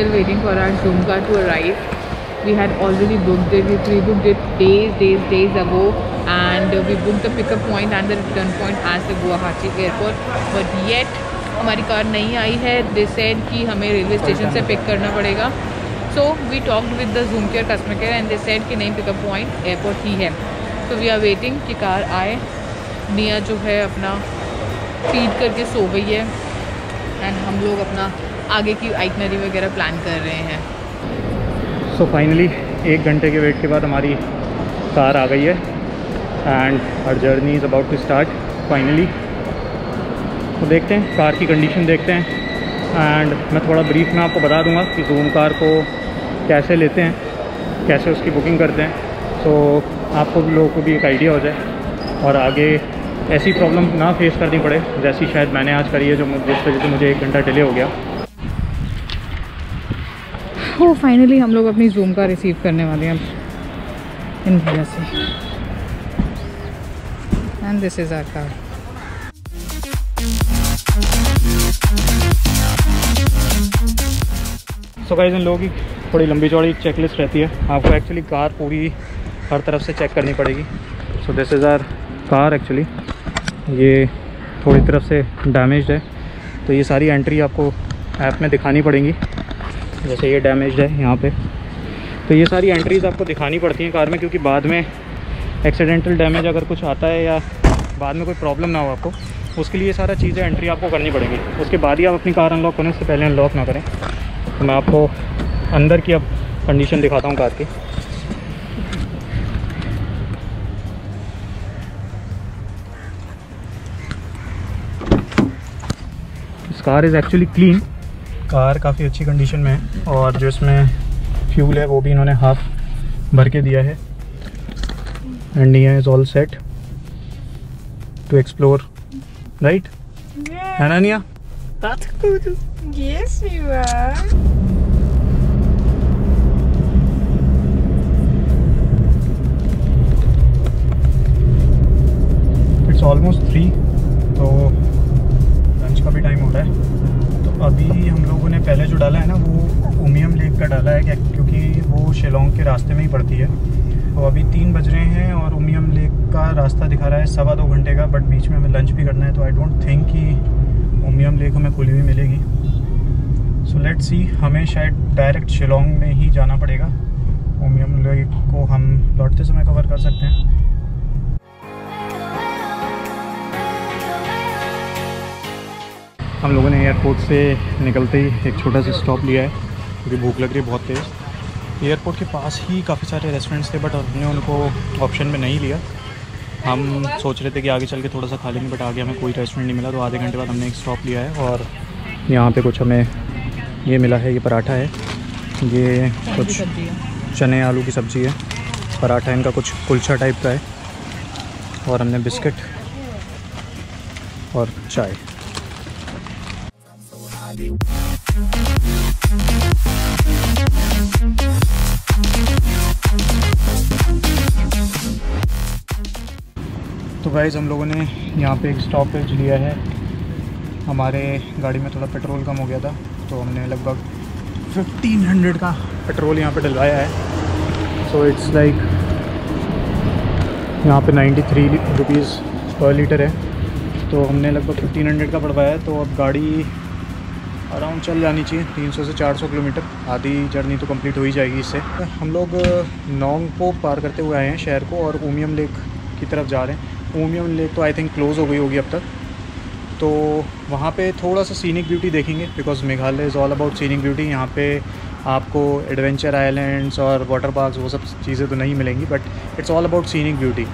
still waiting for our Zoomcar to arrive. We had already booked it. We booked it days ago, and we booked the pickup point and the return point at the Guwahati Airport. But yet, हमारी car नहीं आई है. They said कि हमें railway station से pick करना पड़ेगा. So we talked with the Zoomcar customer care and they said कि नहीं, pickup point airport ही है. So we are waiting कि कार आए. निया जो है अपना फीड करके सो गई है, एंड हम लोग अपना आगे की आइटनरी वगैरह प्लान कर रहे हैं. तो फाइनली एक घंटे के वेट के बाद हमारी कार आ गई है, and our journey is about to start finally. तो देखते हैं कार की कंडीशन देखते हैं, एंड मैं थोड़ा ब्रीफ में आपको बता दूंगा कि ज़ूम कार को कैसे लेते हैं, कैसे उसकी बुकिंग करते हैं, सो आपको भी लोगों को भी एक आइडिया हो जाए और आगे ऐसी प्रॉब्लम ना फेस करनी पड़े जैसी शायद मैंने आज करी है, जो जिस वजह से मुझे एक घंटा डिले हो गया. तो फाइनली हम लोग अपनी ज़ूम का रिसीव करने वाले हैं अब इन भैया से, and this is our car. So guys, इन लोगों की थोड़ी लंबी चौड़ी चेकलिस्ट रहती है, आपको एक्चुअली कार पूरी हर तरफ से चेक करनी पड़ेगी. So this is our car. Actually ये थोड़ी तरफ से डैमेज्ड है, तो ये सारी एंट्री आपको ऐप में दिखानी पड़ेंगी. जैसे ये डैमेज्ड है यहाँ पे, तो ये सारी एंट्रीज़ आपको दिखानी पड़ती हैं कार में, क्योंकि बाद में एक्सीडेंटल डैमेज अगर कुछ आता है या बाद में कोई प्रॉब्लम ना हो आपको, उसके लिए सारा चीज़ें एंट्री आपको करनी पड़ेगी. उसके बाद ही आप अपनी कार अनलॉक करें, उससे पहले अनलॉक ना करें. तो मैं आपको अंदर की अब कंडीशन दिखाता हूँ कार की. इस car is actually clean. Car काफ़ी अच्छी कंडीशन में है, और जो इसमें फ्यूल है वो भी इन्होंने हाफ भर के दिया है. एंड ये is all set to explore, right? है ना निया? Yes, you are. It's almost 3, तो लंच का भी टाइम हो रहा है. अभी हम लोगों ने पहले जो डाला है ना, वो उमियम लेक का डाला है, क्योंकि वो शिलोंग के रास्ते में ही पड़ती है. तो अभी 3 बज रहे हैं और उमियम लेक का रास्ता दिखा रहा है 2.25 घंटे का, बट बीच में हमें लंच भी करना है. तो आई डोंट थिंक कि उमियम लेक हमें खुली हुई मिलेगी. सो लेट्स सी, हमें शायद डायरेक्ट शिलोंग में ही जाना पड़ेगा. उमियम लेक को हम लौटते समय कवर कर सकते हैं. हम लोगों ने एयरपोर्ट से निकलते ही एक छोटा सा स्टॉप लिया है, क्योंकि भूख लग रही है बहुत तेज़. एयरपोर्ट के पास ही काफ़ी सारे रेस्टोरेंट्स थे, बट हमने उनको ऑप्शन में नहीं लिया. हम सोच रहे थे कि आगे चल के थोड़ा सा खा लेंगे, बट आगे हमें कोई रेस्टोरेंट नहीं मिला. तो आधे घंटे बाद हमने एक स्टॉप लिया है, और यहाँ पे कुछ हमें ये मिला है. ये पराठा है, ये कुछ चने आलू की सब्ज़ी है, पराठा इनका कुछ कुलचा टाइप का है, और हमने बिस्किट और चाय. तो गाइस, हम लोगों ने यहाँ पे एक स्टॉपेज लिया है. हमारे गाड़ी में थोड़ा पेट्रोल कम हो गया था, तो हमने लगभग 1500 का पेट्रोल यहाँ पे डलवाया है. सो इट्स लाइक यहाँ पे 93 रुपीज़ पर लीटर है, तो हमने लगभग 1500 का पड़वाया है. तो अब गाड़ी अराउंड चल जानी चाहिए 300 से 400 किलोमीटर. आधी जर्नी तो कंप्लीट हो ही जाएगी इससे. हम लोग नोंगपो पार करते हुए आए हैं शहर को, और उमियम लेक की तरफ जा रहे हैं. उमियम लेक तो आई थिंक क्लोज़ हो गई होगी अब तक, तो वहाँ पे थोड़ा सा सीनिक ब्यूटी देखेंगे, because Meghalaya is all about scenic beauty. यहाँ पर आपको एडवेंचर आइलैंड्स और वाटर पार्क वो सब चीज़ें तो नहीं मिलेंगी, but it's all about scenic beauty.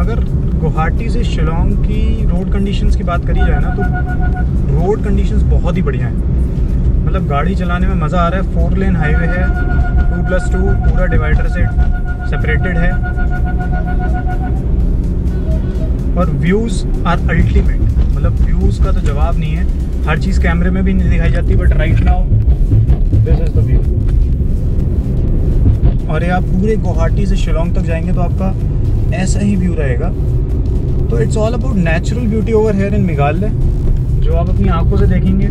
अगर गुवाहाटी से शिलोंग की रोड कंडीशंस की बात करी जाए ना, तो रोड कंडीशंस बहुत ही बढ़िया हैं. मतलब गाड़ी चलाने में मज़ा आ रहा है. 4 लेन हाईवे है, 2+2 पूरा डिवाइडर से सेपरेटेड है, और व्यूज़ आर अल्टीमेट. मतलब व्यूज़ का तो जवाब नहीं है, हर चीज़ कैमरे में भी नहीं दिखाई जाती, but right now this is the view. और ये आप पूरे गुवाहाटी से शिलोंग तक जाएंगे तो आपका ऐसा ही व्यू रहेगा. तो it's all about natural beauty over here in Meghalaya, जो आप अपनी आंखों से देखेंगे.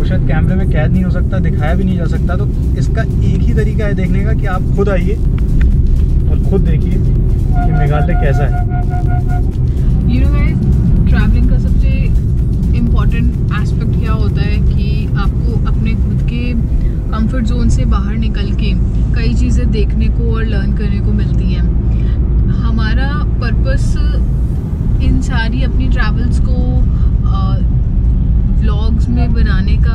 वो शायद कैमरे में कैद नहीं हो सकता, दिखाया भी नहीं जा सकता। तो इसका एक ही तरीका है देखने का कि आप खुद आइए और खुद देखिए कि मेघालय कैसा है। You know guys, ट्रैवलिंग का सबसे इम्पोर्टेंट एस्पेक्ट क्या होता है कि आपको अपने खुद के कंफर्ट जोन से बाहर निकल के कई चीज़ें देखने को और लर्न करने को मिलती हैं। हमारा पर्पस इन सारी अपनी ट्रैवल्स को व्लॉग्स में बनाने का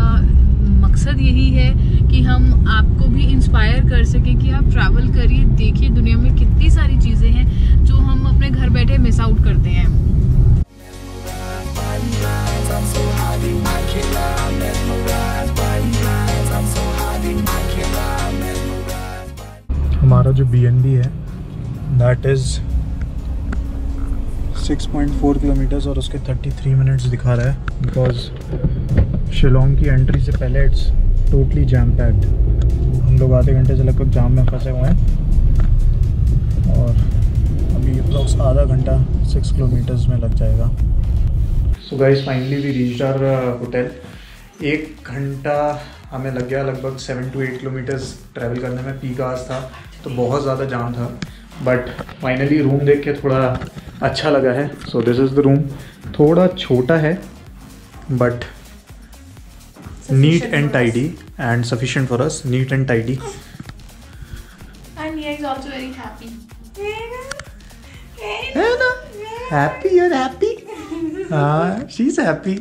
मकसद यही है कि हम आपको भी इंस्पायर कर सकें कि आप ट्रैवल करिए, देखिए दुनिया में कितनी सारी चीज़ें हैं जो हम अपने घर बैठे मिस आउट करते हैं। हमारा जो B&B है दैट इज़ 6.4 किलोमीटर्स और उसके 33 मिनट्स दिखा रहा है बिकॉज शिलोंग की एंट्री से पहले इट्स टोटली जैम पैक्ड। हम लोग आधे घंटे से लगभग जाम में फंसे हुए हैं और अभी अप्रॉक्स आधा घंटा 6 किलोमीटर्स में लग जाएगा। So guys finally we reached our hotel. 1 घंटा हमें लग गया लगभग 7 to 8 किलोमीटर्स ट्रैवल करने में। पीक आवर्स था तो बहुत ज़्यादा जाम था, बट फाइनली रूम देख के थोड़ा अच्छा लगा है। So this is the room. थोड़ा छोटा है but neat and tidy and sufficient for us. Neat and tidy and he is also very happy. है ना हैप्पी? You are happy? हां शी इज हैप्पी।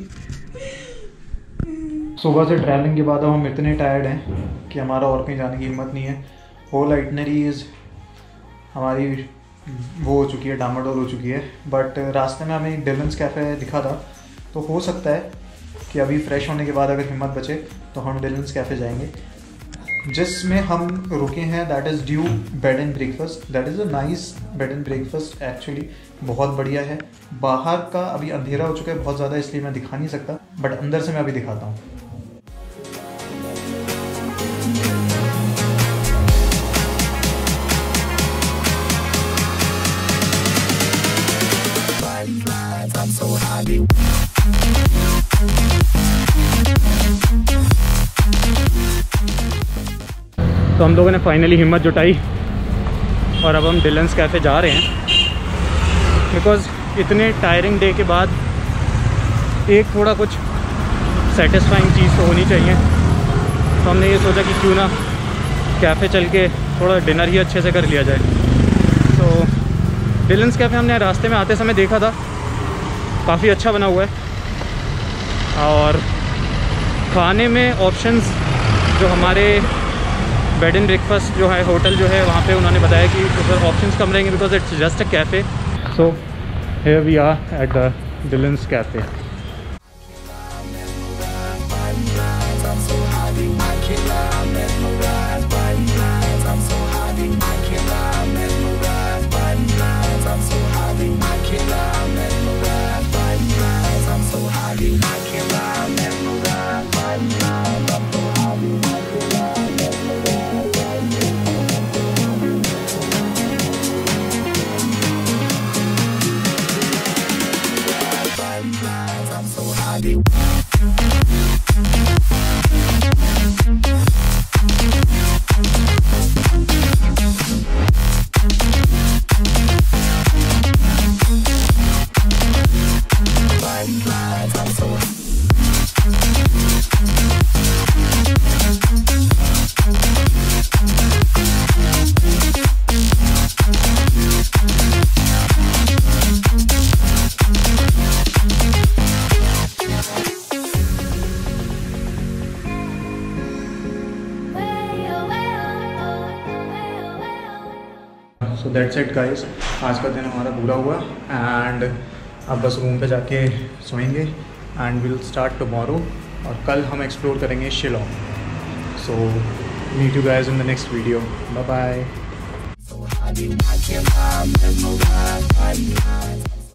सुबह से ट्रैवलिंग के बाद हम इतने टायर्ड हैं कि हमारा और कहीं जाने की हिम्मत नहीं है। होल आइटनरी इज़ हमारी वो हो चुकी है, डामाडोल हो चुकी है। बट रास्ते में हमें डिलन्स कैफ़े दिखा था तो हो सकता है कि अभी फ्रेश होने के बाद अगर हिम्मत बचे तो हम डिलन्स कैफ़े जाएंगे। जिसमें हम रुके हैं that is dew bed and breakfast. That is a nice bed and breakfast, actually बहुत बढ़िया है। बाहर का अभी अंधेरा हो चुका है बहुत ज़्यादा, इसलिए मैं दिखा नहीं सकता, बट अंदर से मैं अभी दिखाता हूँ। तो हम लोगों ने फाइनली हिम्मत जुटाई और अब हम डिलन्स कैफ़े जा रहे हैं बिकॉज़ इतने टायरिंग डे के बाद एक थोड़ा कुछ सेटिस्फाइंग चीज़ तो होनी चाहिए। तो हमने ये सोचा कि क्यों ना कैफ़े चल के थोड़ा डिनर ही अच्छे से कर लिया जाए। तो डिलन्स कैफ़े हमने रास्ते में आते समय देखा था, काफ़ी अच्छा बना हुआ है और खाने में ऑप्शंस जो हमारे बेड एंड ब्रेकफास्ट जो है होटल जो है वहाँ पे उन्होंने बताया कि उधर ऑप्शंस कम रहेंगे because It's just a cafe. So here we are at the Dylan's Cafe. So that's it guys, आज का दिन हमारा पूरा हुआ एंड अब बस रूम पे जाके सोएंगे and we will start tomorrow और कल हम एक्सप्लोर करेंगे Shillong. So meet you guys in the next video. Bye bye.